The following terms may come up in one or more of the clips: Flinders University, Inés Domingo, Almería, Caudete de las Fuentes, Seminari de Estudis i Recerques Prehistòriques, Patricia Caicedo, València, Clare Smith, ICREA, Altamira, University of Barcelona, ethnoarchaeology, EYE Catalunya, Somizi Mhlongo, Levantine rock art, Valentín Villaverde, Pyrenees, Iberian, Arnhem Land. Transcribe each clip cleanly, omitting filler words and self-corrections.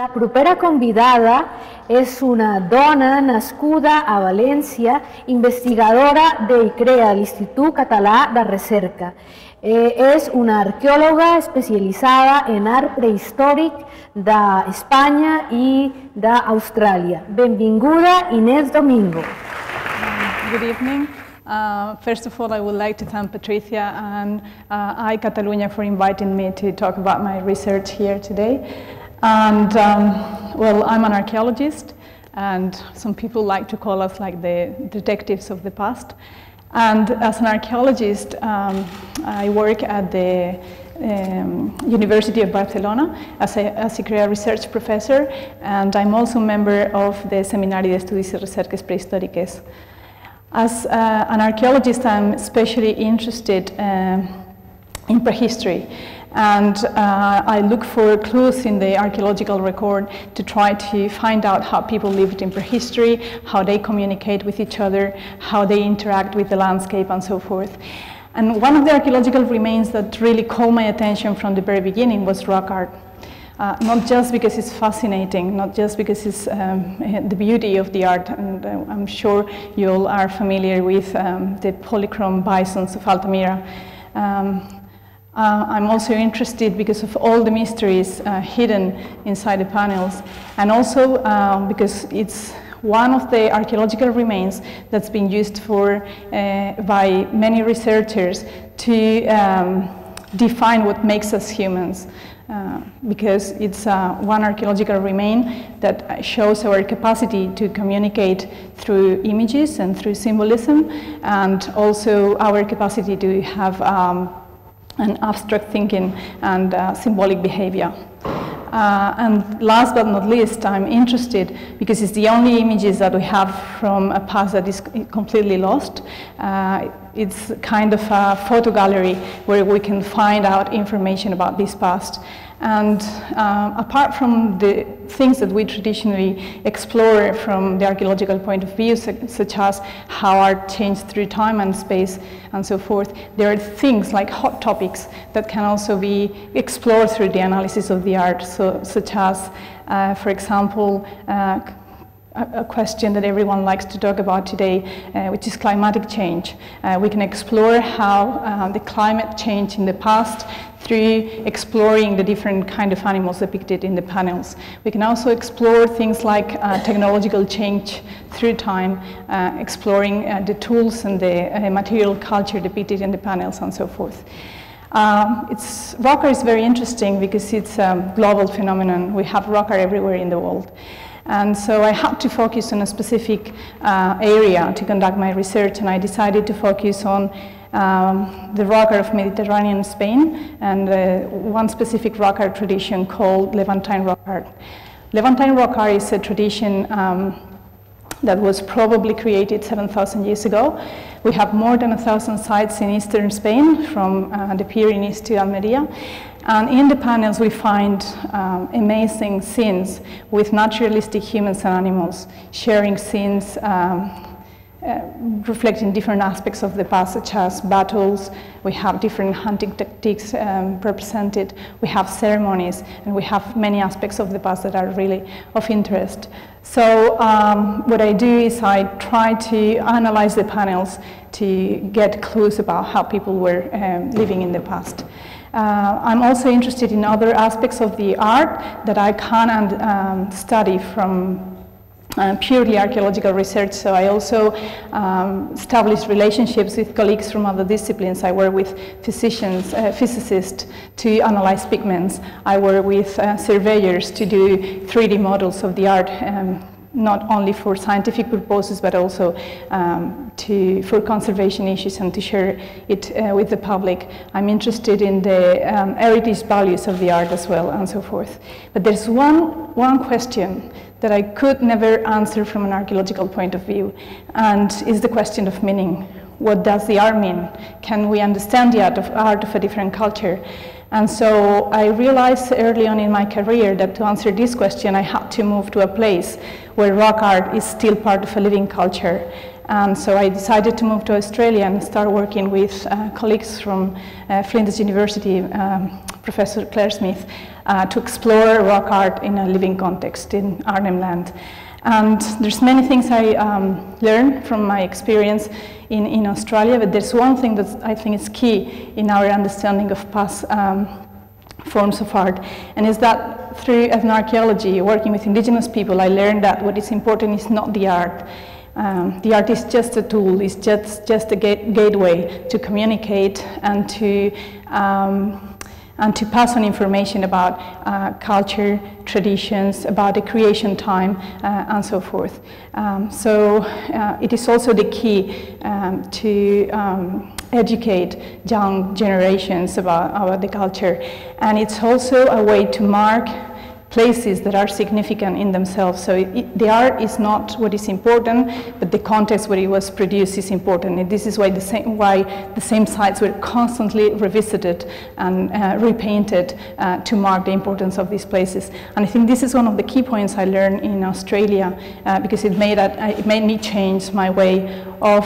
La propera convidada és una dona nascuda a València, investigadora de ICREA, l'Institut Català de Recerca. És una arqueòloga especialitzada en art prehistòric d'Espanya i d'Austràlia. Benvinguda, Inés Domingo. Good evening. First of all, I would like to thank Patricia and iCatalunya for inviting me to talk about my research here today. And, well, I'm an archaeologist, and some people like to call us like the detectives of the past. And as an archaeologist, I work at the University of Barcelona as a ICREA research professor, and I'm also a member of the Seminari de Estudis i Recerques Prehistòriques. As an archaeologist, I'm especially interested in prehistory. And I look for clues in the archaeological record to try to find out how people lived in prehistory, how they communicate with each other, how they interact with the landscape, and so forth. And one of the archaeological remains that really caught my attention from the very beginning was rock art. Not just because it's fascinating, not just because it's the beauty of the art, and I'm sure you all are familiar with the polychrome bisons of Altamira. I'm also interested because of all the mysteries hidden inside the panels, and also because it's one of the archaeological remains that's been used for, by many researchers to define what makes us humans, because it's one archaeological remain that shows our capacity to communicate through images and through symbolism, and also our capacity to have and abstract thinking and symbolic behavior. And last but not least, I'm interested because it's the only images that we have from a past that is completely lost. It's kind of a photo gallery where we can find out information about this past. And apart from the things that we traditionally explore from the archaeological point of view, such as how art changed through time and space and so forth, there are things like hot topics that can also be explored through the analysis of the art, such as, for example, a question that everyone likes to talk about today, which is climatic change. We can explore how the climate changed in the past through exploring the different kind of animals depicted in the panels. We can also explore things like technological change through time, exploring the tools and the material culture depicted in the panels and so forth. Rock art is very interesting because it's a global phenomenon. We have rock art everywhere in the world. And so I had to focus on a specific area to conduct my research, and I decided to focus on the rock art of Mediterranean Spain and one specific rock art tradition called Levantine rock art. Levantine rock art is a tradition that was probably created 7,000 years ago. We have more than 1,000 sites in eastern Spain, from the Pyrenees to Almería. And in the panels, we find amazing scenes with naturalistic humans and animals, sharing scenes reflecting different aspects of the past, such as battles. We have different hunting tactics represented. We have ceremonies, and we have many aspects of the past that are really of interest. So what I do is I try to analyze the panels to get clues about how people were living in the past. I'm also interested in other aspects of the art that I can't study from purely archaeological research, so I also establish relationships with colleagues from other disciplines. I work with physicians, physicists to analyze pigments. I work with surveyors to do 3D models of the art, not only for scientific purposes, but also for conservation issues and to share it with the public. I'm interested in the heritage values of the art as well, and so forth. But there's one question that I could never answer from an archaeological point of view, and is the question of meaning. What does the art mean? Can we understand the art of a different culture? And so I realized early on in my career that to answer this question, I had to move to a place where rock art is still part of a living culture. And so I decided to move to Australia and start working with colleagues from Flinders University, Professor Clare Smith, to explore rock art in a living context in Arnhem Land. And there's many things I learned from my experience in Australia, but there's one thing that I think is key in our understanding of past forms of art, and is that through ethnoarchaeology, working with indigenous people, I learned that what is important is not the art. The art is just a tool, it's just a gateway to communicate and to pass on information about culture, traditions, about the creation time, and so forth. It is also the key to educate young generations about the culture. And it's also a way to mark places that are significant in themselves. So the art is not what is important, but the context where it was produced is important. And this is why the same sites were constantly revisited and repainted to mark the importance of these places. And I think this is one of the key points I learned in Australia, because it made me change my way of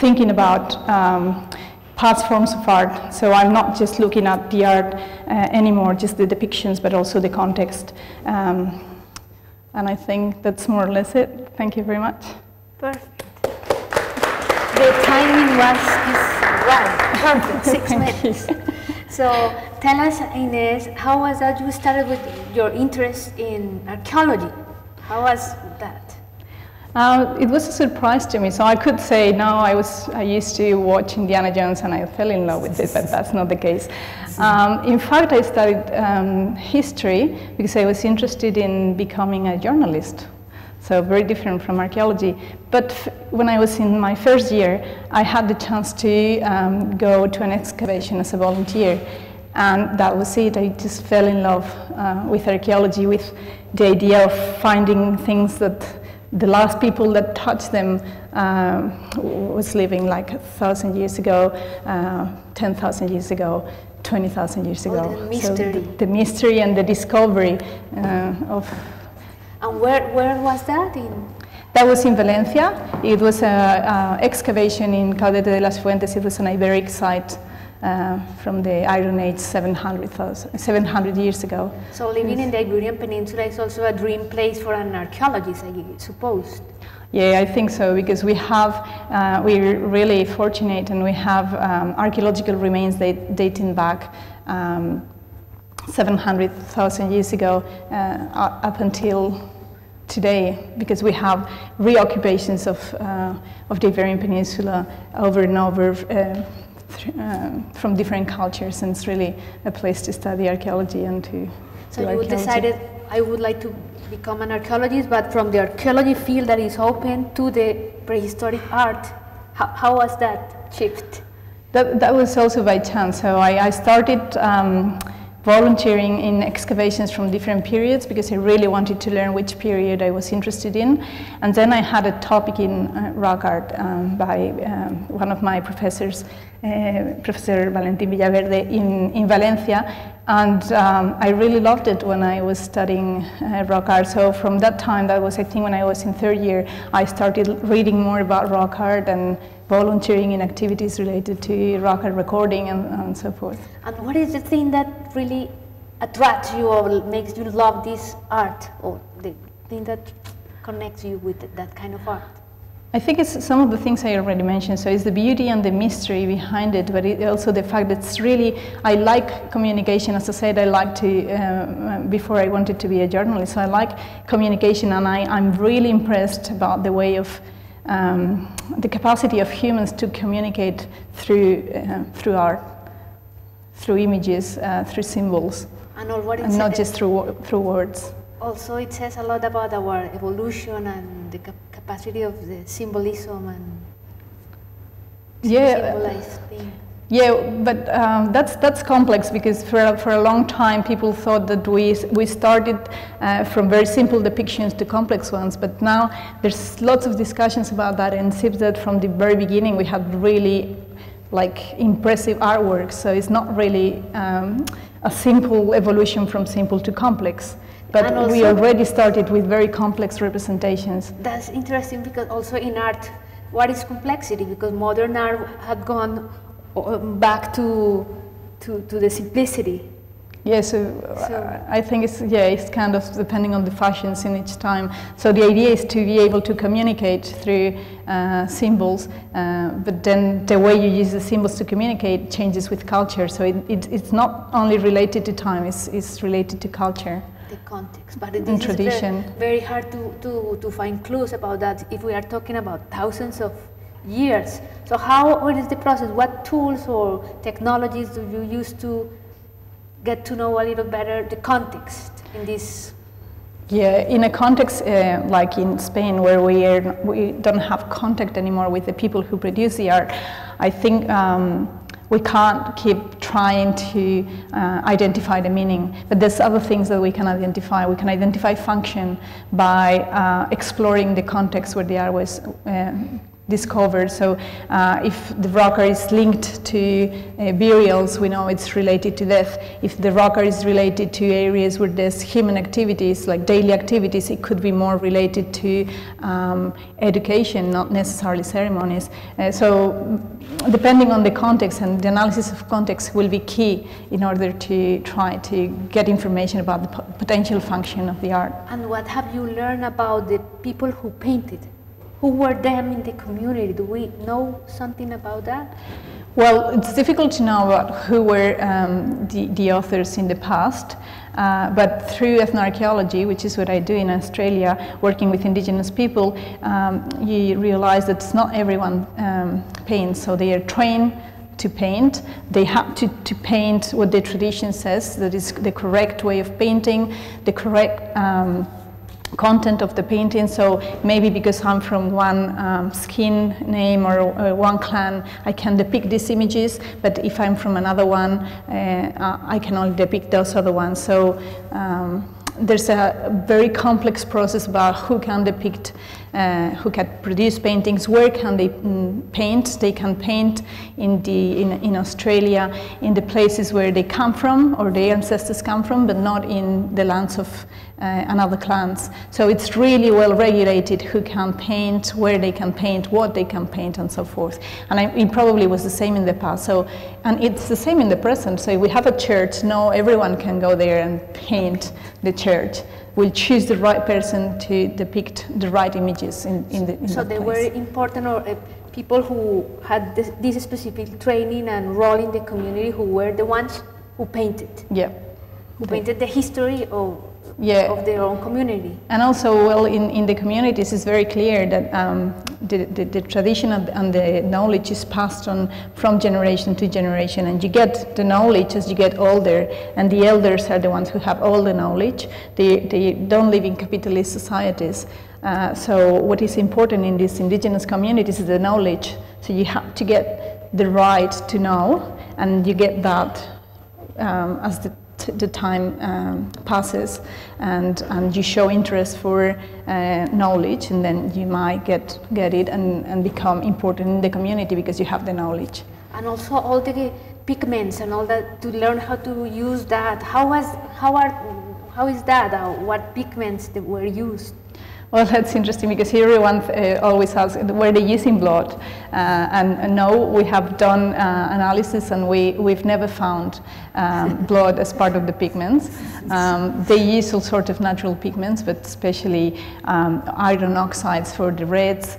thinking about past forms of art. So I'm not just looking at the art anymore, just the depictions, but also the context. And I think that's more or less it. Thank you very much. Perfect. The timing was right. Perfect. 6 minutes. So tell us, Inés, how was that you started with your interest in archaeology? How was that? It was a surprise to me, so I could say, no, I used to watch Indiana Jones and I fell in love with it, but that's not the case. In fact, I studied history because I was interested in becoming a journalist, so very different from archaeology. But when I was in my first year, I had the chance to go to an excavation as a volunteer, and that was it. I just fell in love with archaeology, with the idea of finding things that the last people that touched them was living like 1,000 years ago, 10,000 years ago, 20,000 years ago. Oh, the mystery. So the mystery and the discovery of... And where was that in? That was in Valencia. It was an excavation in Caudete de las Fuentes. It was an Iberic site from the Iron Age 700 years ago. So living in the Iberian Peninsula is also a dream place for an archaeologist, I suppose. Yeah, I think so, because we have, we're really fortunate and we have archaeological remains dating back 700,000 years ago up until today, because we have reoccupations of the Iberian Peninsula over and over from different cultures, and it's really a place to study archaeology and to. So you decided I would like to become an archaeologist, but from the archaeology field that is open to the prehistoric art. How was that shift? That was also by chance. So I started volunteering in excavations from different periods because I really wanted to learn which period I was interested in. And then I had a topic in rock art by one of my professors, Professor Valentín Villaverde in Valencia. And I really loved it when I was studying rock art. So from that time, that was I think when I was in third year, I started reading more about rock art and volunteering in activities related to rock art recording and so forth. And what is the thing that really attracts you or makes you love this art, or the thing that connects you with that kind of art? I think it's some of the things I already mentioned. So it's the beauty and the mystery behind it, but it also the fact that it's really, I like communication. As I said, I like to, before I wanted to be a journalist, so I like communication, and I'm really impressed about the way of, the capacity of humans to communicate through, through art, through images, through symbols, and not just through words. Also, it says a lot about our evolution and the capacity of the symbolism and symbolized thing. Yeah, but that's complex, because for a long time people thought that we started from very simple depictions to complex ones, but now there's lots of discussions about that, and it seems that from the very beginning we had really like impressive artwork, so it's not really a simple evolution from simple to complex. But also, we already started with very complex representations. That's interesting, because also in art, what is complexity? Because modern art had gone back to the simplicity. Yes, yeah, so I think it's, yeah, it's kind of depending on the fashions in each time. So the idea is to be able to communicate through symbols, but then the way you use the symbols to communicate changes with culture. So it's not only related to time, it's related to culture. The context, but it is tradition. Very hard to find clues about that if we are talking about thousands of years. So what is the process? What tools or technologies do you use to get to know a little better the context in this? Yeah, in a context like in Spain, where we don't have contact anymore with the people who produce the art, I think we can't keep trying to identify the meaning, but there's other things that we can identify. We can identify function by exploring the context where the art was discovered. So if the rocker is linked to burials, we know it's related to death. If the rocker is related to areas where there's human activities, like daily activities, it could be more related to education, not necessarily ceremonies. So depending on the context, and the analysis of context will be key in order to try to get information about the potential function of the art. And what have you learned about the people who painted? Who were them in the community? Do we know something about that? Well, it's difficult to know about who were the authors in the past, but through ethnoarchaeology, which is what I do in Australia, working with indigenous people, you realize that it's not everyone paints, so they are trained to paint. They have to paint what the tradition says, that is the correct way of painting, the correct content of the painting. So maybe because I'm from one skin name or one clan, I can depict these images, but if I'm from another one, I can only depict those other ones. So there's a very complex process about who can depict, who can produce paintings, where can they paint. They can paint in Australia, in the places where they come from or their ancestors come from, but not in the lands of another clans. So it's really well regulated who can paint, where they can paint, what they can paint, and so forth. And it probably was the same in the past. So, and it's the same in the present. So if we have a church, no, everyone can go there and paint the church. We'll choose the right person to depict the right images in so they place. Were important, or people who had this specific training and role in the community, who were the ones who painted. Yeah. Who painted the history of their own community. And also, well, in the communities, it's very clear that the tradition and the knowledge is passed on from generation to generation, and you get the knowledge as you get older, and the elders are the ones who have all the knowledge. They don't live in capitalist societies. So what is important in these indigenous communities is the knowledge. So you have to get the right to know, and you get that as the time passes, and you show interest for knowledge, and then you might get it and become important in the community because you have the knowledge. And also all the pigments and all that, to learn how to use that. How is that? What pigments that were used? Well, that's interesting, because everyone always asks, were they using blood? And no, we have done analysis, and we've never found blood as part of the pigments. They use all sorts of natural pigments, but especially iron oxides for the reds,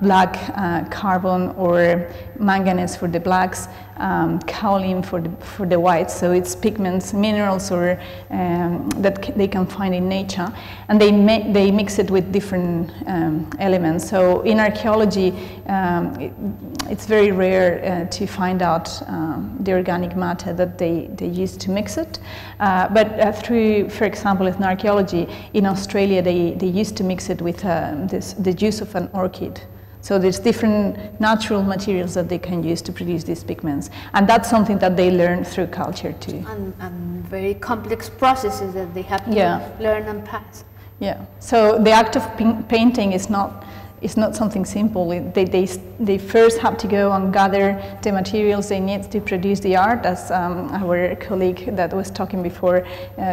black carbon or manganese for the blacks, kaolin for the whites. So it's pigments, minerals, or that they can find in nature, and they mix it with different elements. So in archaeology, it's very rare to find out the organic matter that they use to mix it. But through, for example, ethnoarchaeology in Australia, they used to mix it with the juice of an orchid. So there's different natural materials that they can use to produce these pigments. And that's something that they learn through culture too. And very complex processes that they have to learn and pass. Yeah. So the act of painting is not it's not something simple. They first have to go and gather the materials they need to produce the art, as our colleague that was talking before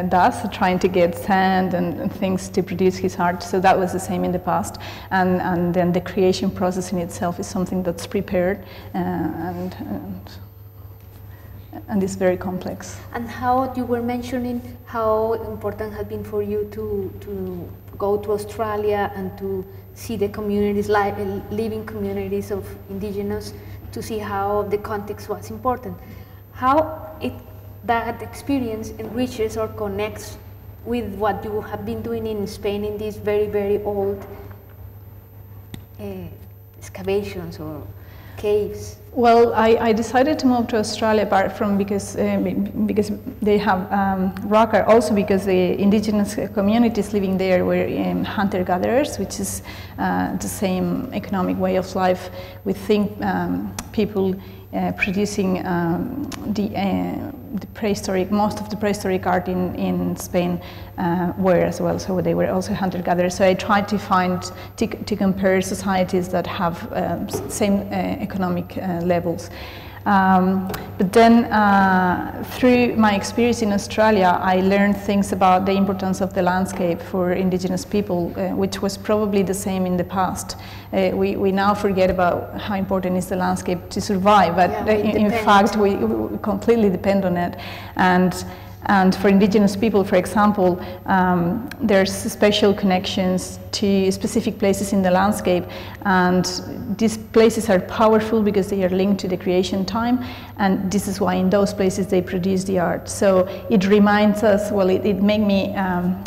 does, trying to get sand and things to produce his art. So that was the same in the past. And then the creation process in itself is something that's prepared and it's very complex. And how you were mentioning how important has been for you to go to Australia and to see the communities, living communities of indigenous, to see how the context was important. How that experience enriches or connects with what you have been doing in Spain in these very, very old excavations or caves? Well, I decided to move to Australia apart from because they have rock art, also because the indigenous communities living there were hunter-gatherers, which is the same economic way of life. We think people producing the prehistoric, most of the prehistoric art in Spain were as well, so they were also hunter-gatherers. So I tried to compare societies that have same economic levels. But then through my experience in Australia, I learned things about the importance of the landscape for indigenous people, which was probably the same in the past. We now forget about how important is the landscape to survive, but yeah, in fact we completely depend on it. And for indigenous people, for example, there's special connections to specific places in the landscape, and these places are powerful because they are linked to the creation time, and this is why in those places they produce the art. So it reminds us, well, it made me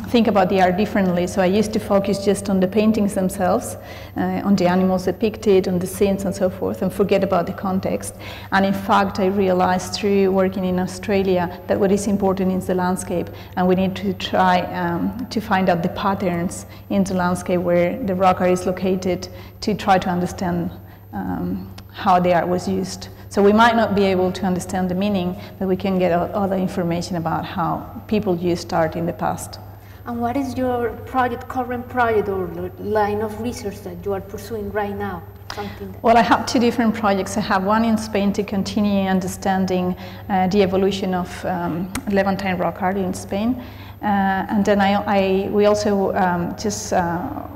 think about the art differently. So I used to focus just on the paintings themselves, on the animals depicted, on the scenes and so forth, and forget about the context. And in fact, I realized through working in Australia that what is important is the landscape, and we need to try to find out the patterns in the landscape where the rock art is located to try to understand how the art was used. So we might not be able to understand the meaning, but we can get other information about how people used art in the past. And what is your project, current project or line of research that you are pursuing right now? Well, I have two different projects. I have one in Spain to continue understanding the evolution of Levantine rock art in Spain, and then we also just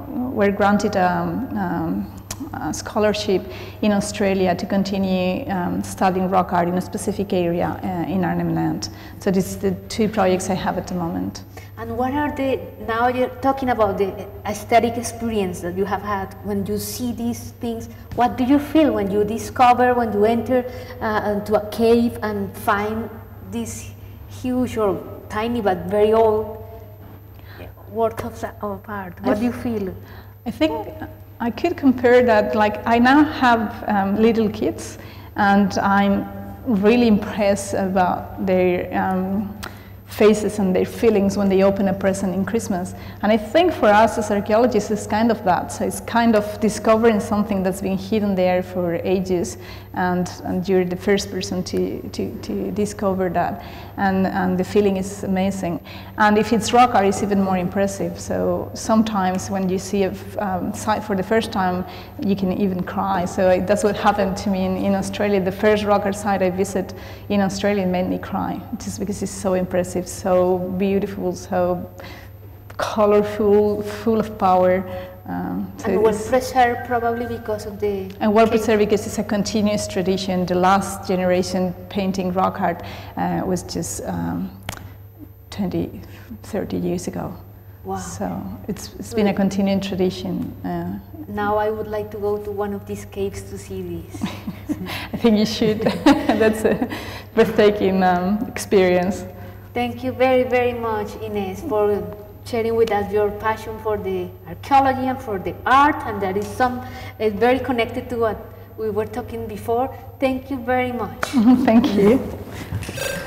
were granted a scholarship in Australia to continue studying rock art in a specific area in Arnhem Land. So this is the two projects I have at the moment. And what are now you're talking about the aesthetic experience that you have had when you see these things, what do you feel when you discover, when you enter into a cave and find this huge or tiny but very old work of art? What do you feel? I think I could compare that, like, I now have little kids and I'm really impressed about their faces and their feelings when they open a present in Christmas. And I think for us as archaeologists it's kind of that, so it's kind of discovering something that's been hidden there for ages, and you're the first person to discover that, and the feeling is amazing. And if it's rock art, it's even more impressive. So sometimes when you see a site for the first time, you can even cry. So that's what happened to me in Australia. The first rock art site I visited in Australia made me cry, just because it's so impressive. So beautiful, so colorful, full of power. So and well preserved, probably because of the. And well preserved because it's a continuous tradition. The last generation painting rock art was just 20, 30 years ago. Wow. So it's been a continuing tradition. Now I would like to go to one of these caves to see these. I think you should. That's a breathtaking experience. Thank you very, very much, Inés, for sharing with us your passion for the archaeology and for the art, and that is very connected to what we were talking before. Thank you very much. Thank you.